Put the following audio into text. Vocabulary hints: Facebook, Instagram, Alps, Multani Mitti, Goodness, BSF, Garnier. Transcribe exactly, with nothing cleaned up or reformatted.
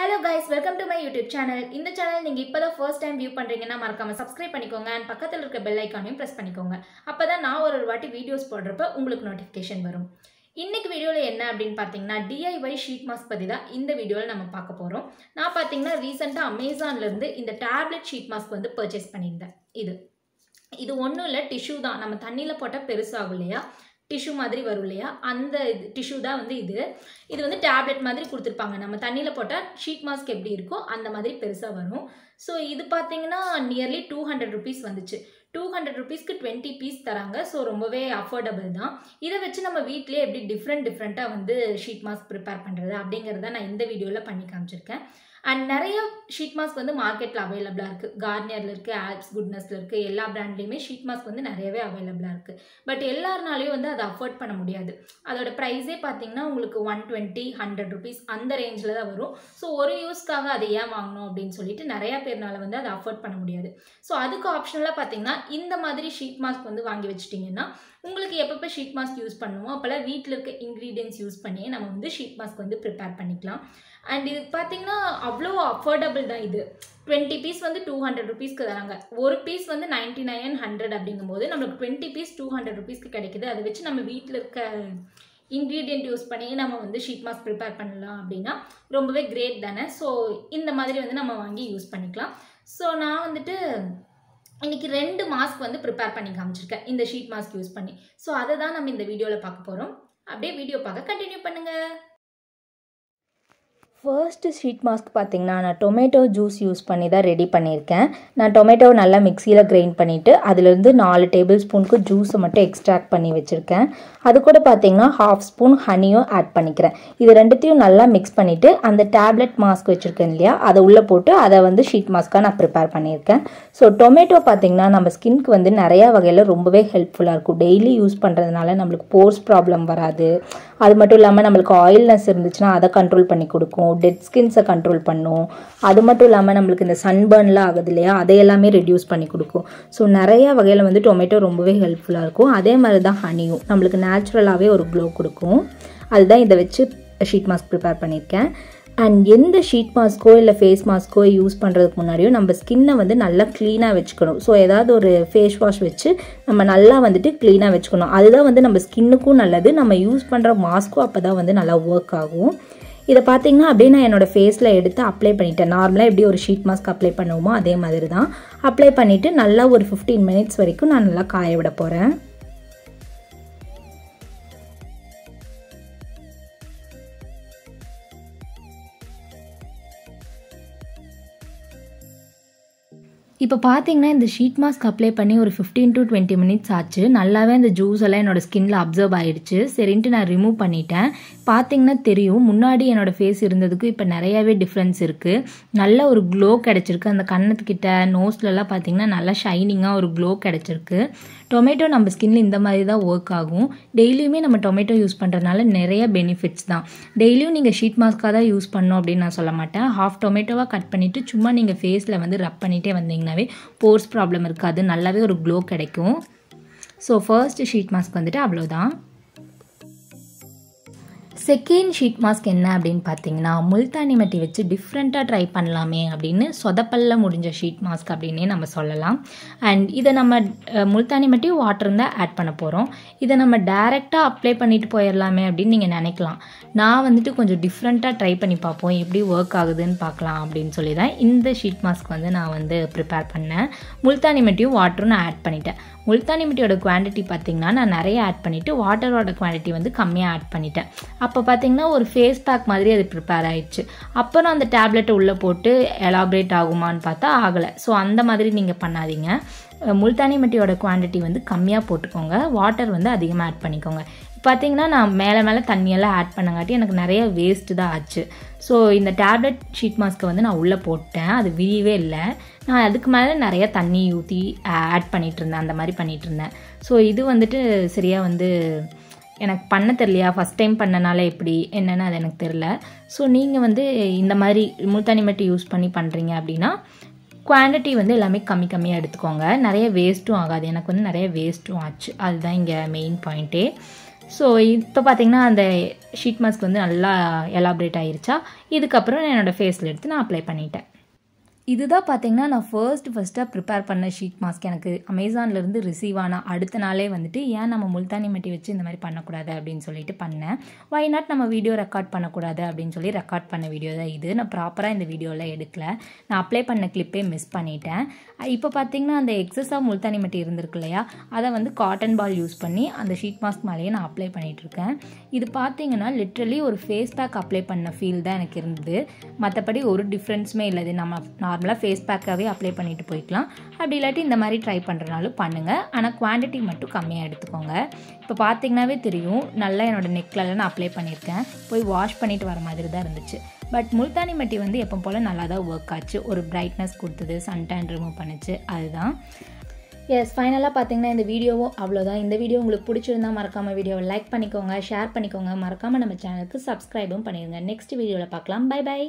Hello guys, welcome to my YouTube channel. In the channel ninge ipo da first time view pandringa na marakama subscribe panikonga and pakkathula irukka bell icon ayum press panikonga. Appo da na oru vaati videos podrappa ungalku notification varum. Inniki video la enna appdin pathina D I Y sheet mask padi da indha video la nama paaka porom. Na pathina recent Amazon la irundhu indha tablet sheet mask vandu purchase pannirundha. Idu idu onnu illa tissue da nama thannila potta perusagulaya tissue மாதிரி வரும் இல்லையா அந்த tissue தான் வந்து இது இது வந்து tablet மாதிரி கொடுத்திருப்பாங்க நம்ம தண்ணில போட்டா sheet mask எப்படி இருக்கும் அந்த மாதிரி பெருசா வரும் சோ இது பாத்தீங்கன்னா nearly two hundred rupees வந்துச்சு two hundred rupees க்கு twenty piece தராங்க சோ ரொம்பவே affordable தான் இத வெச்சு நம்ம வீட்லயே எப்படி different different-ஆ வந்து sheet mask prepare பண்றது அப்படிங்கறத நான் இந்த வீடியோல பண்ணி காமிச்சிருக்கேன் and நிறைய sheet mask வந்து மார்க்கெட்ல அவேலபிளா இருக்கு Garnier ல இருக்கு Alps Goodness ல இருக்கு எல்லா பிராண்ட்லயுமே sheet mask வந்து நிறையவே அவேலபிளா இருக்கு பட் எல்லாராலயும் வந்து அத afford பண்ண முடியாது அதோட price பாத்தீங்கன்னா உங்களுக்கு one twenty one hundred rupees அந்த range-ல தான் வரும் சோ ஒரு யூஸ்க்காக அதை ஏன் வாங்கணும் அப்படினு சொல்லிட்டு நிறைய பேர்னால வந்து அத afford பண்ண முடியாது சோ அதுக்கு ஆப்ஷனலா பாத்தீங்கன்னா இந்த மாதிரி sheet mask வந்து வாங்கி வெச்சிட்டீங்கன்னா உங்களுக்கு எப்பப்ப sheet mask யூஸ் பண்ணுவோம் அப்பல வீட்ல இருக்க ingredients யூஸ் பண்ணி நம்ம வந்து sheet mask வந்து prepare பண்ணிக்கலாம் and இது பாத்தீங்கன்னா அவ்ளோ affordable தான் இது twenty piece வந்து two hundred rupees க்கு தராங்க ஒரு piece வந்து ninety-nine and one hundred அப்படிங்கும்போது நமக்கு twenty piece two hundred rupees க்கு கிடைக்குது அது வெச்சு நம்ம வீட்ல இருக்க ingredient யூஸ் பண்ணி நம்ம வந்து sheet mask prepare பண்ணலாம் அப்படினா ரொம்பவே great தானே சோ இந்த மாதிரி வந்து நம்ம வாங்கி யூஸ் பண்ணிக்கலாம் சோ நான் வந்துட்டு இன்னைக்கு ரெண்டு மாஸ்க் வந்து prepare பண்ணி காமிச்சிருக்கேன் இந்த sheet mask யூஸ் பண்ணி சோ அத தான் நம்ம இந்த வீடியோல பார்க்க போறோம் அப்படியே வீடியோ பார்க்க கண்டினியூ பண்ணுங்க First sheet mask பாத்தீங்கன்னா நான் tomato juice யூஸ் பண்ணி தான் ரெடி பண்ணிருக்கேன் நான் tomato நல்லா மிக்ஸில கிரைண்ட் பண்ணிட்டு அதில இருந்து four tablespoon க்கு ஜூஸ் மட்டும் எக்ஸ்ட்ராக்ட் பண்ணி வெச்சிருக்கேன் அது கூட பாத்தீங்கன்னா half spoon honey-யோ ஆட் பண்ணிக்கிறேன் இது ரெண்டுத்தையும் நல்லா mix பண்ணிட்டு அந்த tablet mask வெச்சிருக்கேன் இல்லையா அத உள்ள போட்டு அத வந்து sheet mask-ஆ நான் prepare பண்ணிருக்கேன் சோ tomato பாத்தீங்கன்னா நம்ம skin-க்கு வந்து நிறைய வகையில ரொம்பவே helpful-ஆ இருக்கும் daily யூஸ் பண்றதனால நமக்கு pores problem வராது அது மட்டும் இல்லாம நமக்கு oilness இருந்துச்சுனா அத control பண்ணி கொடுக்கும் dead skins a control பண்ணும் அது மட்டும் இல்லாம நமக்கு இந்த sunburn ல ஆகுது இல்லையா அதை எல்லாமே reduce பண்ணி கொடுக்கும் சோ நிறைய வகையில வந்து tomato ரொம்பவே helpful-ஆ இருக்கும் அதே மாதிரி தான் honey-யும் நமக்கு naturally-ஆவே ஒரு glow கொடுக்கும் அதுதான் இத வெச்சு sheet mask prepare பண்ணிருக்கேன் and எந்த sheet mask ஓ இல்ல face mask ஓ யூஸ் பண்றதுக்கு முன்னாடியும் நம்ம skin-ஐ வந்து நல்லா clean-ஆ வெச்சுக்கணும் சோ ஏதாவது ஒரு face wash வெச்சு நம்ம நல்லா வந்துட்டு clean-ஆ வெச்சுக்கணும் அதுதான் வந்து நம்ம skin-க்கும் நல்லது நம்ம யூஸ் பண்ற mask-உம் அப்பதான் வந்து நல்லா work ஆகும் இத பாத்தீங்கன்னா அப்படியே நான் என்னோட ஃபேஸ்ல எடுத்து அப்ளை பண்ணிட்டேன் நார்மலா எப்படி ஒரு ஷீட் மாஸ்க் அப்ளை பண்ணுவோமோ அதே மாதிரி தான் அப்ளை பண்ணிட்டு நல்லா ஒரு fifteen minutes வரைக்கும் நான் நல்லா காய விட போறேன் இப்போ பாத்தீங்கன்னா இந்த sheet mask அப்ளை பண்ணி ஒரு fifteen to twenty minutes ஆச்சு நல்லாவே அந்த ஜூஸ் எல்லாம் என்னோட ஸ்கின்ல அப்சார்ப் ஆயிருச்சு சரின்னு நான் ரிமூவ் பண்ணிட்டேன் பாத்தீங்கன்னா தெரியும் முன்னாடி என்னோட ஃபேஸ் இருந்ததுக்கு இப்போ நிறையவே டிஃபரன்ஸ் இருக்கு நல்ல ஒரு glow கிடைச்சிருக்கு அந்த கண்ணத்துக்கிட்ட நோஸ்ல எல்லாம் பாத்தீங்கன்னா நல்ல ஷைனிங்கா ஒரு glow கிடைச்சிருக்கு tomato நம்ம ஸ்கின்ல இந்த மாதிரி தான் work ஆகும் டெய்லியுமே நம்ம tomato யூஸ் பண்றனால நிறைய benefits தான் டெய்லியும் நீங்க sheet mask-ஆ தான் யூஸ் பண்ணனும் அப்படி நான் சொல்ல மாட்டேன் half tomato-வா கட் பண்ணிட்டு சும்மா நீங்க ஃபேஸ்ல வந்து ரப் பண்ணிட்டே வந்தீங்கனாவே pores problem இருக்காது நல்லாவே ஒரு glow கிடைக்கும் சோ first sheet mask வந்துட்டு அவ்வளவுதான் Second sheet mask enna appdin pathina multani mitti vechi different ah try pannalame appdinu sodapalla mudinja sheet mask appdine nama sollalam and idha nama multani mitti water la add panna porom idha nama direct ah apply pannittu poyiralame appdin neenga nenikalam na vandittu konjam different ah try panni paapom eppadi work agudun paakalam appdin solli da indha sheet mask vandu na vandu prepare panna multani mitti water na add panniten multani mitti oda quantity pathina na nariya add pannittu water oda quantity vandu kammiya add panniten அப்ப பாத்தீங்கன்னா ஒரு face back மாதிரி அது prepare ஆயிடுச்சு அப்ப நான் அந்த tablet உள்ள போட்டு elaborate ஆகுமான்னு பார்த்தா ஆகல சோ அந்த மாதிரி நீங்க பண்ணாதீங்க முல்தானி மட்டியோட quantity வந்து கம்மியா போட்டுக்கோங்க வாட்டர் வந்து அதிகமா ஆட் பண்ணிக்கோங்க பாத்தீங்கன்னா நான் மேலே மேலே தண்ணி எல்லாம் ஆட் பண்ணங்காட்டி எனக்கு நிறைய வேஸ்ட் தான் ஆச்சு சோ இந்த tablet sheet mask வந்து நான் உள்ள போட்டேன் அது விரியவே இல்ல நான் அதுக்கு மேல நிறைய தண்ணி ஊத்தி ஆட் பண்ணிட்டு இருந்தேன் அந்த மாதிரி பண்ணிட்டு இருந்தேன் சோ இது வந்துட்டு சரியா வந்து எனக்கு பண்ண தெரியலையா first time பண்ணனால எப்படி என்னன்னா அது எனக்கு தெரியல சோ நீங்க வந்து இந்த மாதிரி முல்தானி மிட்டி யூஸ் பண்ணி பண்றீங்க அப்படினா குவாண்டிட்டி வந்து எல்லாமே கம்மி கம்மியா எடுத்துக்கோங்க நிறைய வேஸ்ட்டும் ஆகாது எனக்கு வந்து நிறைய வேஸ்ட்டும் ஆச்சு அதுதான் இங்க மெயின் பாயிண்ட் So இப்போ பாத்தீங்கன்னா அந்த ஷீட் மாஸ்க் வந்து நல்லா எலாபரேட் ஆயிருச்சா. இதுக்கு அப்புறம் நான் என்னோட ஃபேஸ்ல எடுத்து நான் அப்ளை பண்ணிட்டேன். இதுதான் பாத்தீங்கன்னா நான் ஃபர்ஸ்ட் ஃபர்ஸ்ட்டா prepare பண்ண ஷீட் மாஸ்க். எனக்கு Amazonல இருந்து ரிசீவ் ஆன அடுத்த நாளே வந்துட்டு ஏன் நம்ம முல்தானி மிட்டி வச்சு இந்த மாதிரி பண்ண கூடாது அப்படினு சொல்லிட்டு பண்ணேன். why not நம்ம வீடியோ ரெக்கார்ட் பண்ண கூடாது அப்படினு சொல்லி ரெக்கார்ட் பண்ண வீடியோ தான் இது. நான் ப்ராப்பரா இந்த வீடியோல எடுக்கல. நான் அப்ளை பண்ண கிளிப்பே மிஸ் பண்ணிட்டேன். இப்போ பாத்தீங்கன்னா அந்த எக்ஸஸ் ஆ முல்தானி மிட்டி இருந்திருக்குலையா அத வந்து காட்டன் பால் யூஸ் பண்ணி அந்த ஷீட் மாஸ்க் மேலயே நான் அப்ளை பண்ணிட்டு இருக்கேன். இது பாத்தீங்கன்னா லிட்டரலி ஒரு ஃபேஸ் பேக் அப்ளை பண்ண ஃபீல் தான் எனக்கு இருந்தது. மத்தபடி ஒரு டிஃபரன்ஸ்மே இல்ல. இது நம்ம நார்மலா ஃபேஸ் பேக்காவே அப்ளை பண்ணிட்டு போய்க்கலாம். அப்படிலாட்டி இந்த மாதிரி ட்ரை பண்றனால பண்ணுங்க. ஆனா குவாண்டிட்டி மட்டும் கம்மியா எடுத்துக்கோங்க. இப்போ பாத்தீங்கனாவே தெரியும் நல்லா என்னோட நெக்ல நான் அப்ளை பண்ணிருக்கேன். போய் வாஷ் பண்ணிட்டு வர மாதிரி தான் இருந்துச்சு. பட் முல்தானி மிட்டி வந்து எப்பவும் போல நல்லா தான் வர்க் ஆச்சு. ஒரு பிரைட்னஸ் கொடுத்தது, சன் டான் ரிமூவ் பண்ணுச்சு. அதுதான் எஸ் ஃபைனலாக பார்த்தீங்கன்னா இந்த வீடியோவும் அவ்வளோதான். இந்த வீடியோ உங்களுக்கு பிடிச்சிருந்தா மறக்காமல் வீடியோவை லைக் பண்ணிக்கோங்க, ஷேர் பண்ணிக்கோங்க, மறக்காமல் நம்ம சேனலுக்கு சப்ஸ்கிரைபும் பண்ணிடுங்க. நெக்ஸ்ட் வீடியோவில் பார்க்கலாம். Bye by.